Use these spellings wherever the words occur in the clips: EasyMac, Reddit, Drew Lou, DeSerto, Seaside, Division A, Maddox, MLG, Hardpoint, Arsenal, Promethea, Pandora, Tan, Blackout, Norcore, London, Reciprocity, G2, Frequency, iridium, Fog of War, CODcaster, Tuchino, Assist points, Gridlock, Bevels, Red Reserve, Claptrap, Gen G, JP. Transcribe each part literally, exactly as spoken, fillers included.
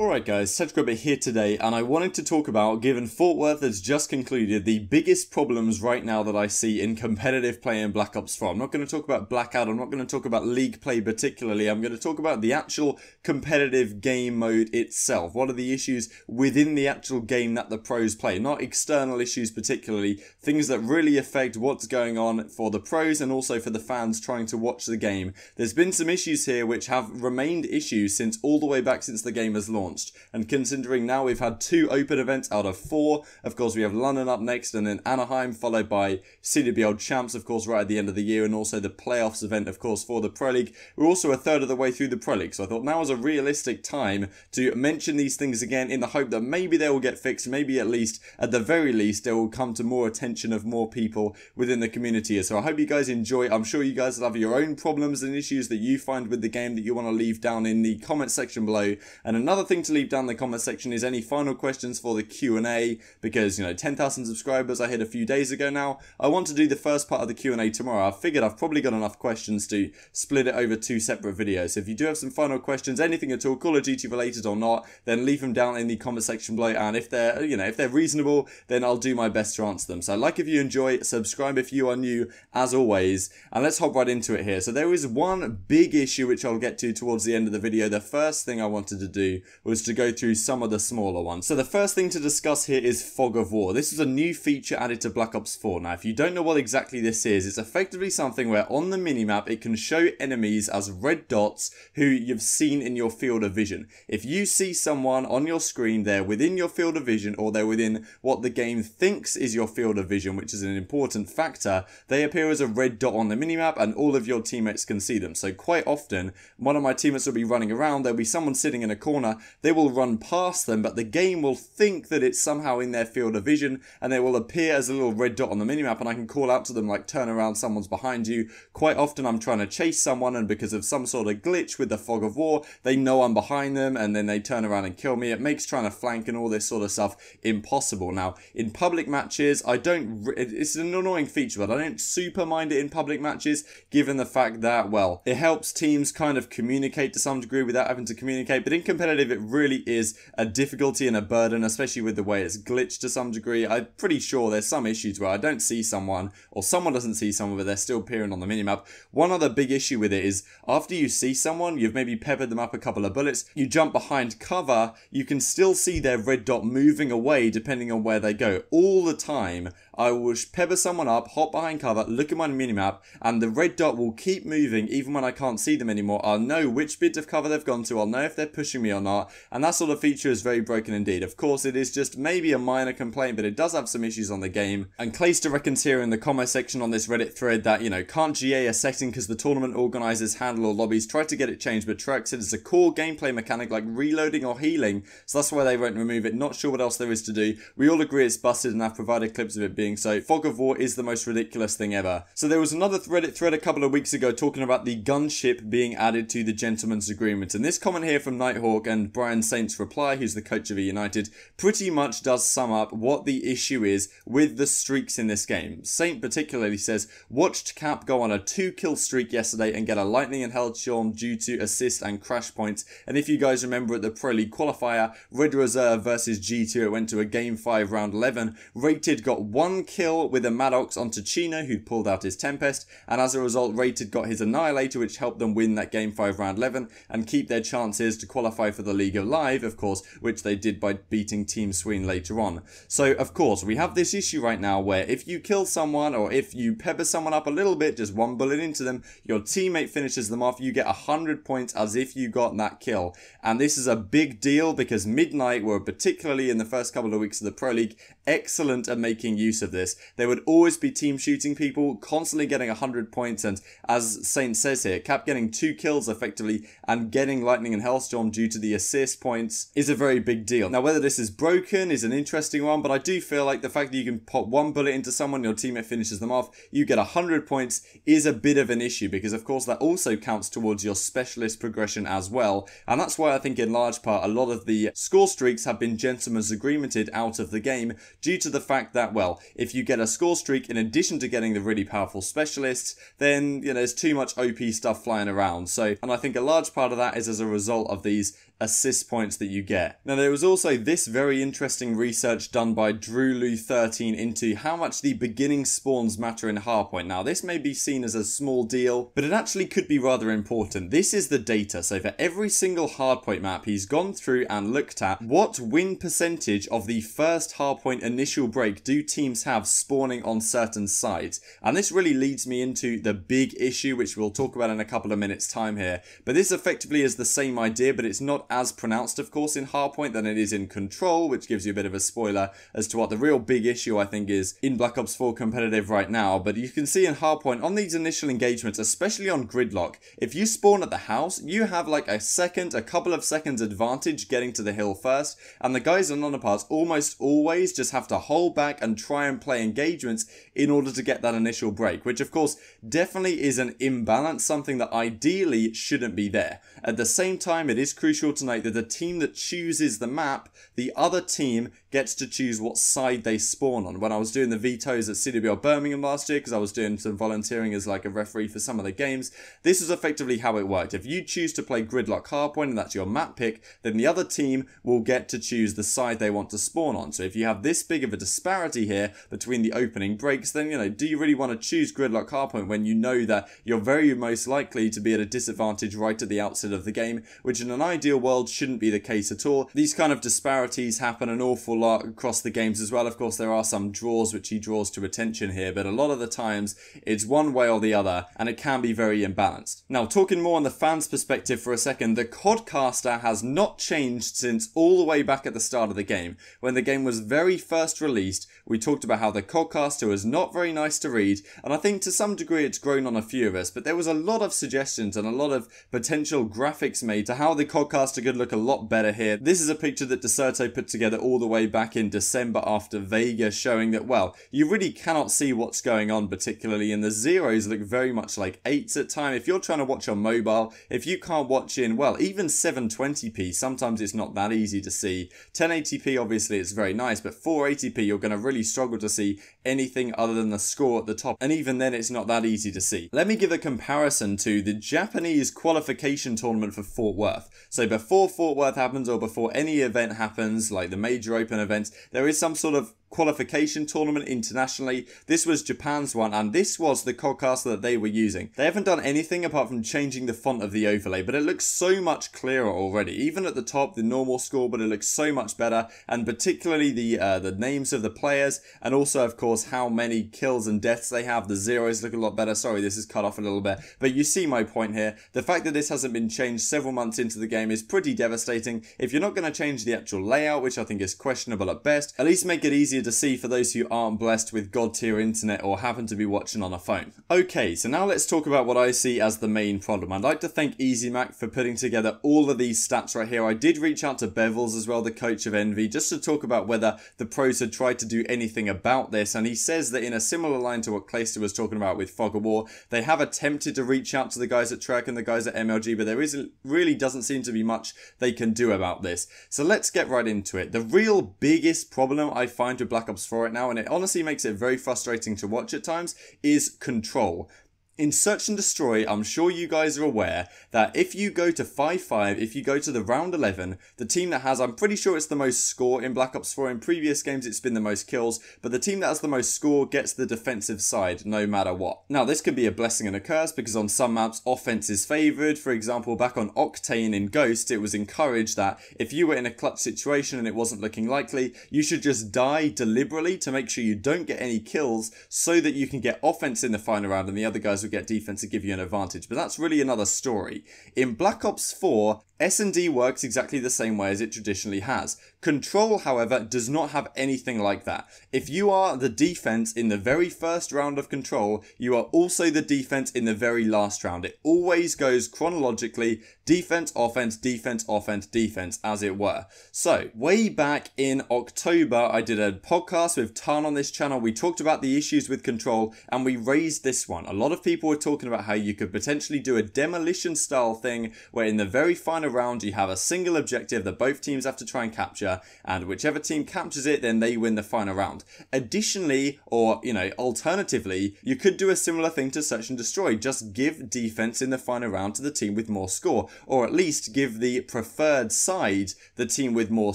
Alright guys, TacticalRab here today, and I wanted to talk about, given Fort Worth has just concluded, the biggest problems right now that I see in competitive play in Black Ops four. I'm not going to talk about Blackout, I'm not going to talk about League play particularly, I'm going to talk about the actual competitive game mode itself. What are the issues within the actual game that the pros play? Not external issues particularly, things that really affect what's going on for the pros and also for the fans trying to watch the game. There's been some issues here which have remained issues since all the way back since the game has launched. And considering now we've had two open events out of four, of course we have London up next and then Anaheim, followed by C W L champs, of course, right at the end of the year, and also the playoffs event, of course, for the Pro League. We're also a third of the way through the Pro League, so I thought now is a realistic time to mention these things again in the hope that maybe they will get fixed, maybe at least, at the very least, they will come to more attention of more people within the community. So I hope you guys enjoy. I'm sure you guys will have your own problems and issues that you find with the game that you want to leave down in the comment section below. And another thing to leave down in the comment section is any final questions for the Q and A, because, you know, ten thousand subscribers I hit a few days ago now. I want to do the first part of the Q and A tomorrow. I figured I've probably got enough questions to split it over two separate videos. So if you do have some final questions, anything at all, Call of Duty related or not, then leave them down in the comment section below, and if they're, you know, if they're reasonable, then I'll do my best to answer them. So like if you enjoy, subscribe if you are new, as always, and let's hop right into it here. So there is one big issue which I'll get to towards the end of the video. The first thing I wanted to do was was to go through some of the smaller ones. So the first thing to discuss here is Fog of War. This is a new feature added to Black Ops four. Now, if you don't know what exactly this is, it's effectively something where on the minimap, it can show enemies as red dots who you've seen in your field of vision. If you see someone on your screen, they're within your field of vision, or they're within what the game thinks is your field of vision, which is an important factor, they appear as a red dot on the minimap and all of your teammates can see them. So quite often, one of my teammates will be running around, there'll be someone sitting in a corner, they will run past them, but the game will think that it's somehow in their field of vision, and they will appear as a little red dot on the minimap, and I can call out to them, like, turn around, someone's behind you. Quite often I'm trying to chase someone, and because of some sort of glitch with the Fog of War, they know I'm behind them, and then they turn around and kill me. It makes trying to flank and all this sort of stuff impossible. Now, in public matches, I don't... It's an annoying feature, but I don't super mind it in public matches, given the fact that, well, it helps teams kind of communicate to some degree without having to communicate, but in competitive, it really is a difficulty and a burden, especially with the way it's glitched to some degree. I'm pretty sure there's some issues where I don't see someone, or someone doesn't see someone, but they're still appearing on the minimap. One other big issue with it is after you see someone, you've maybe peppered them up a couple of bullets, you jump behind cover, you can still see their red dot moving away depending on where they go. All the time, I will pepper someone up, hop behind cover, look at my minimap, and the red dot will keep moving even when I can't see them anymore. I'll know which bit of cover they've gone to, I'll know if they're pushing me or not. And that sort of feature is very broken indeed. Of course, it is just maybe a minor complaint, but it does have some issues on the game. And Clayster reckons here in the comment section on this Reddit thread that, you know, can't G A a setting because the tournament organisers, handle or lobbies try to get it changed, but Trek said it's a core gameplay mechanic like reloading or healing, so that's why they won't remove it. Not sure what else there is to do. We all agree it's busted, and I've provided clips of it being so. Fog of War is the most ridiculous thing ever. So there was another Reddit thread a couple of weeks ago talking about the gunship being added to the gentleman's agreement, and this comment here from Nighthawk and Brian Saint's reply, who's the coach of eUnited, pretty much does sum up what the issue is with the streaks in this game. Saint particularly says, watched Cap go on a two kill streak yesterday and get a lightning and hailstorm due to assist and crash points, and if you guys remember at the Pro League qualifier, Red Reserve versus G two, it went to a game five round eleven, Rated got one kill with a Maddox on Tuchino, who'd pulled out his Tempest, and as a result Rated got his Annihilator, which helped them win that game five round eleven and keep their chances to qualify for the League Live, of course, which they did by beating Team Swin later on. So, of course, we have this issue right now where if you kill someone, or if you pepper someone up a little bit, just one bullet into them, your teammate finishes them off, you get one hundred points as if you got that kill. And this is a big deal because Midnight were, particularly in the first couple of weeks of the Pro League, excellent at making use of this. They would always be team shooting people, constantly getting one hundred points, and as Saint says here, Cap getting two kills effectively and getting lightning and hailstorm due to the assist points is a very big deal. Now, whether this is broken is an interesting one, but I do feel like the fact that you can pop one bullet into someone, your teammate finishes them off, you get one hundred points, is a bit of an issue because, of course, that also counts towards your specialist progression as well. And that's why I think in large part, a lot of the score streaks have been gentlemen's agreemented out of the game due to the fact that, well, if you get a score streak in addition to getting the really powerful specialists, then, you know, there's too much O P stuff flying around. So, and I think a large part of that is as a result of these assist points that you get. Now, there was also this very interesting research done by Drew Lou thirteen into how much the beginning spawns matter in Hardpoint. Now, this may be seen as a small deal, but it actually could be rather important. This is the data. So for every single Hardpoint map, he's gone through and looked at what win percentage of the first Hardpoint initial break do teams have spawning on certain sides. And this really leads me into the big issue, which we'll talk about in a couple of minutes time here. But this effectively is the same idea, but it's not as pronounced, of course, in Hardpoint than it is in Control, which gives you a bit of a spoiler as to what the real big issue I think is in Black Ops four competitive right now. But you can see in Hardpoint, on these initial engagements, especially on Gridlock, if you spawn at the house, you have like a second, a couple of seconds advantage getting to the hill first, and the guys on Nonaparts almost always just have to hold back and try and play engagements in order to get that initial break, which of course definitely is an imbalance, something that ideally shouldn't be there. At the same time, it is crucial to note that the team that chooses the map, the other team gets to choose what side they spawn on. When I was doing the vetoes at C W L Birmingham last year, because I was doing some volunteering as like a referee for some of the games, this is effectively how it worked. If you choose to play Gridlock Hardpoint and that's your map pick, then the other team will get to choose the side they want to spawn on. So if you have this big of a disparity here between the opening breaks, then, you know, do you really want to choose Gridlock Hardpoint when you know that you're very most likely to be at a disadvantage right at the outset of the game, which in an ideal world shouldn't be the case at all. These kind of disparities happen an awful lot across the games as well. Of course, there are some draws which he draws to attention here, but a lot of the times it's one way or the other, and it can be very imbalanced. Now, talking more on the fans' perspective for a second, the CODcaster has not changed since all the way back at the start of the game. When the game was very first released, we talked about how the CODcaster was not very nice to read, and I think to some degree it's grown on a few of us, but there was a lot of suggestions and a lot of potential graphics made to how the CODcaster could look a lot better here. This is a picture that DeSerto put together all the way back in December after Vega, showing that, well, you really cannot see what's going on, particularly, and the zeros look very much like eights at time. If you're trying to watch on mobile, if you can't watch in, well, even seven twenty p, sometimes it's not that easy to see. ten eighty p, obviously, it's very nice, but four eighty p, you're going to really struggle to see anything other than the score at the top, and even then, it's not that easy to see. Let me give a comparison to the Japanese qualification tournament for Fort Worth. So before Fort Worth happens, or before any event happens, like the Major Open events, there is some sort of qualification tournament internationally. This was Japan's one, and this was the CODcaster that they were using. They haven't done anything apart from changing the font of the overlay, but it looks so much clearer already. Even at the top, the normal score, but it looks so much better, and particularly the uh, the names of the players, and also, of course, how many kills and deaths they have. The zeros look a lot better. Sorry, this is cut off a little bit, but you see my point here. The fact that this hasn't been changed several months into the game is pretty devastating. If you're not going to change the actual layout, which I think is questionable at best, at least make it easier to see for those who aren't blessed with god-tier internet or happen to be watching on a phone. Okay, so now let's talk about what I see as the main problem. I'd like to thank EasyMac for putting together all of these stats right here. I did reach out to Bevels as well, the coach of Envy, just to talk about whether the pros had tried to do anything about this, and he says that in a similar line to what Clayster was talking about with Fog of War, they have attempted to reach out to the guys at Trek and the guys at M L G, but there isn't really doesn't seem to be much they can do about this. So let's get right into it. The real biggest problem I find with Black Ops four right now, and it honestly makes it very frustrating to watch at times, is control. In Search and Destroy, I'm sure you guys are aware that if you go to five five, if you go to the round eleven, the team that has, I'm pretty sure it's the most score in Black Ops four, in previous games it's been the most kills, but the team that has the most score gets the defensive side no matter what. Now this can be a blessing and a curse, because on some maps offense is favoured. For example, back on Octane in Ghost, it was encouraged that if you were in a clutch situation and it wasn't looking likely, you should just die deliberately to make sure you don't get any kills so that you can get offense in the final round and the other guys will get defense to give you an advantage. But that's really another story. In Black Ops four, S and D works exactly the same way as it traditionally has. Control, however, does not have anything like that. If you are the defense in the very first round of Control, you are also the defense in the very last round. It always goes chronologically, defense, offense, defense, offense, defense, as it were. So, way back in October, I did a podcast with Tan on this channel. We talked about the issues with Control, and we raised this one. A lot of people people were talking about how you could potentially do a demolition style thing where in the very final round you have a single objective that both teams have to try and capture, and whichever team captures it then they win the final round. Additionally, or you know alternatively, you could do a similar thing to search and destroy, just give defense in the final round to the team with more score, or at least give the preferred side the team with more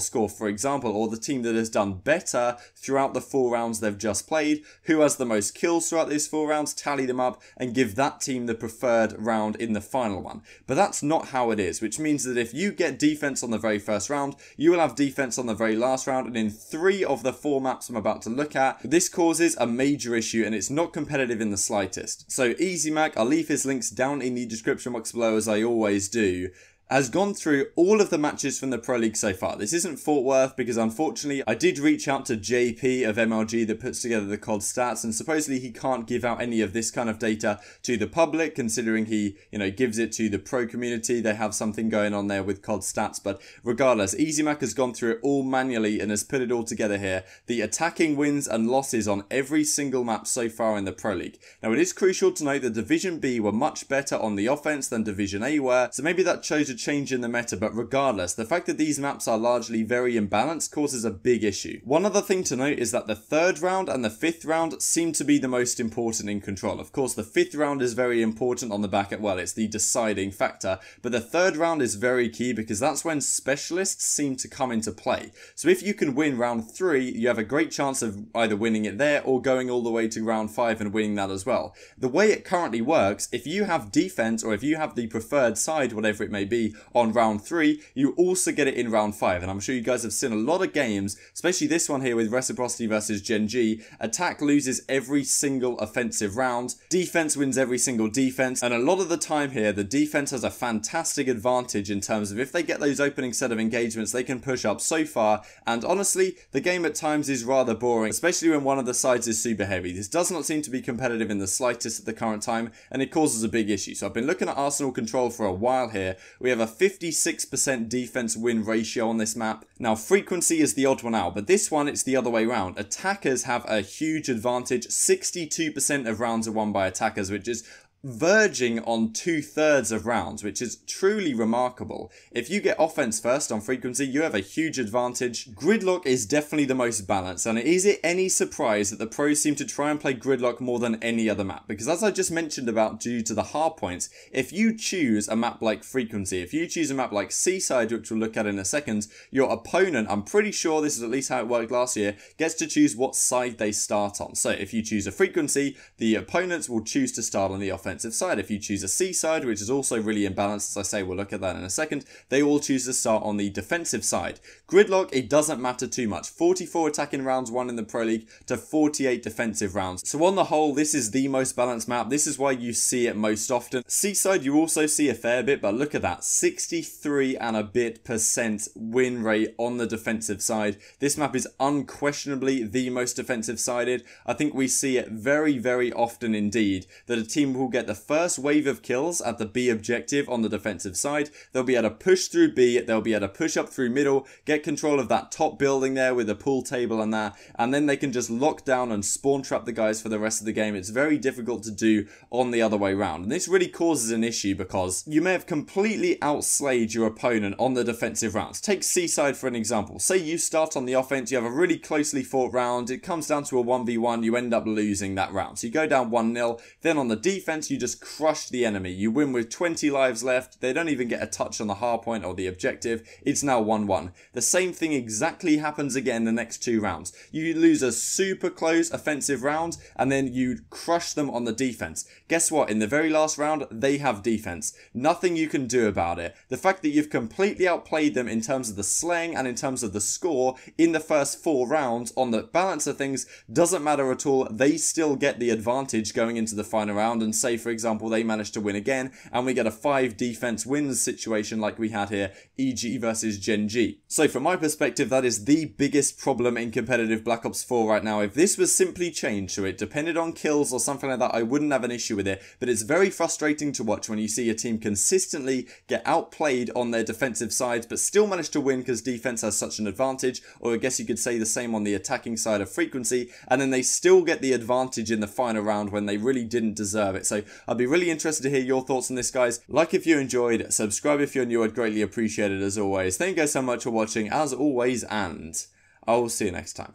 score, for example, or the team that has done better throughout the four rounds they've just played, who has the most kills throughout these four rounds, tally them up and give that team the preferred round in the final one. But that's not how it is, which means that if you get defense on the very first round, you will have defense on the very last round, and in three of the four maps I'm about to look at, this causes a major issue and it's not competitive in the slightest. So EasyMac, I'll leave his links down in the description box below as I always do, has gone through all of the matches from the Pro League so far. This isn't Fort Worth because unfortunately I did reach out to J P of M L G that puts together the C O D stats, and supposedly he can't give out any of this kind of data to the public, considering he, you know, gives it to the pro community. They have something going on there with C O D stats, but regardless, EasyMac has gone through it all manually and has put it all together here. The attacking wins and losses on every single map so far in the Pro League. Now it is crucial to note that Division B were much better on the offense than Division A were, so maybe that shows a change in the meta, but regardless, the fact that these maps are largely very imbalanced causes a big issue. One other thing to note is that the third round and the fifth round seem to be the most important in Control. Of course, the fifth round is very important on the back end, well, it's the deciding factor, but the third round is very key because that's when specialists seem to come into play. So if you can win round three, you have a great chance of either winning it there or going all the way to round five and winning that as well. The way it currently works, if you have defense or if you have the preferred side, whatever it may be, on round three, you also get it in round five, and I'm sure you guys have seen a lot of games, especially this one here with Reciprocity versus Gen G. Attack loses every single offensive round, defense wins every single defense, and a lot of the time here the defense has a fantastic advantage in terms of if they get those opening set of engagements they can push up so far. And honestly, the game at times is rather boring, especially when one of the sides is super heavy. This does not seem to be competitive in the slightest at the current time, and it causes a big issue. So I've been looking at Arsenal Control for a while here. We have a fifty-six percent defense win ratio on this map. Now Frequency is the odd one out, but this one it's the other way around. Attackers have a huge advantage. sixty-two percent of rounds are won by attackers, which is verging on two-thirds of rounds, which is truly remarkable. If you get offense first on Frequency, you have a huge advantage. Gridlock is definitely the most balanced, and is it any surprise that the pros seem to try and play Gridlock more than any other map? Because as I just mentioned about due to the hardpoints, if you choose a map like Frequency, if you choose a map like Seaside, which we'll look at in a second, your opponent, I'm pretty sure this is at least how it worked last year, gets to choose what side they start on. So if you choose a Frequency, the opponents will choose to start on the offense side. If you choose a C side, which is also really imbalanced, as I say, we'll look at that in a second, they all choose to start on the defensive side. Gridlock, it doesn't matter too much. forty-four attacking rounds won in the Pro League to forty-eight defensive rounds. So on the whole, this is the most balanced map. This is why you see it most often. Seaside, you also see a fair bit, but look at that. sixty-three and a bit percent win rate on the defensive side. This map is unquestionably the most defensive sided. I think we see it very, very often indeed that a team will get Get the first wave of kills at the B objective on the defensive side. They'll be able to push through B, they'll be able to push up through middle, get control of that top building there with a pool table and that, and then they can just lock down and spawn trap the guys for the rest of the game. It's very difficult to do on the other way round, and this really causes an issue because you may have completely outslayed your opponent on the defensive rounds. Take Seaside for an example. Say you start on the offense, you have a really closely fought round, it comes down to a one v one, you end up losing that round. So you go down one nil, then on the defense you just crush the enemy. You win with twenty lives left. They don't even get a touch on the hardpoint or the objective. It's now one one. The same thing exactly happens again the next two rounds. You lose a super close offensive round and then you crush them on the defense. Guess what? In the very last round, they have defense. Nothing you can do about it. The fact that you've completely outplayed them in terms of the slang and in terms of the score in the first four rounds on the balance of things doesn't matter at all. They still get the advantage going into the final round, and say for example they manage to win again and we get a five defense wins situation like we had here, E G versus Gen G. So from my perspective, that is the biggest problem in competitive Black Ops four right now. If this was simply changed to it depended on kills or something like that, I wouldn't have an issue with it, but it's very frustrating to watch when you see a team consistently get outplayed on their defensive sides but still manage to win because defense has such an advantage, or I guess you could say the same on the attacking side of Frequency, and then they still get the advantage in the final round when they really didn't deserve it. So I'd be really interested to hear your thoughts on this, guys. Like if you enjoyed, subscribe if you're new, I'd greatly appreciate it as always. Thank you guys so much for watching, as always, and I will see you next time.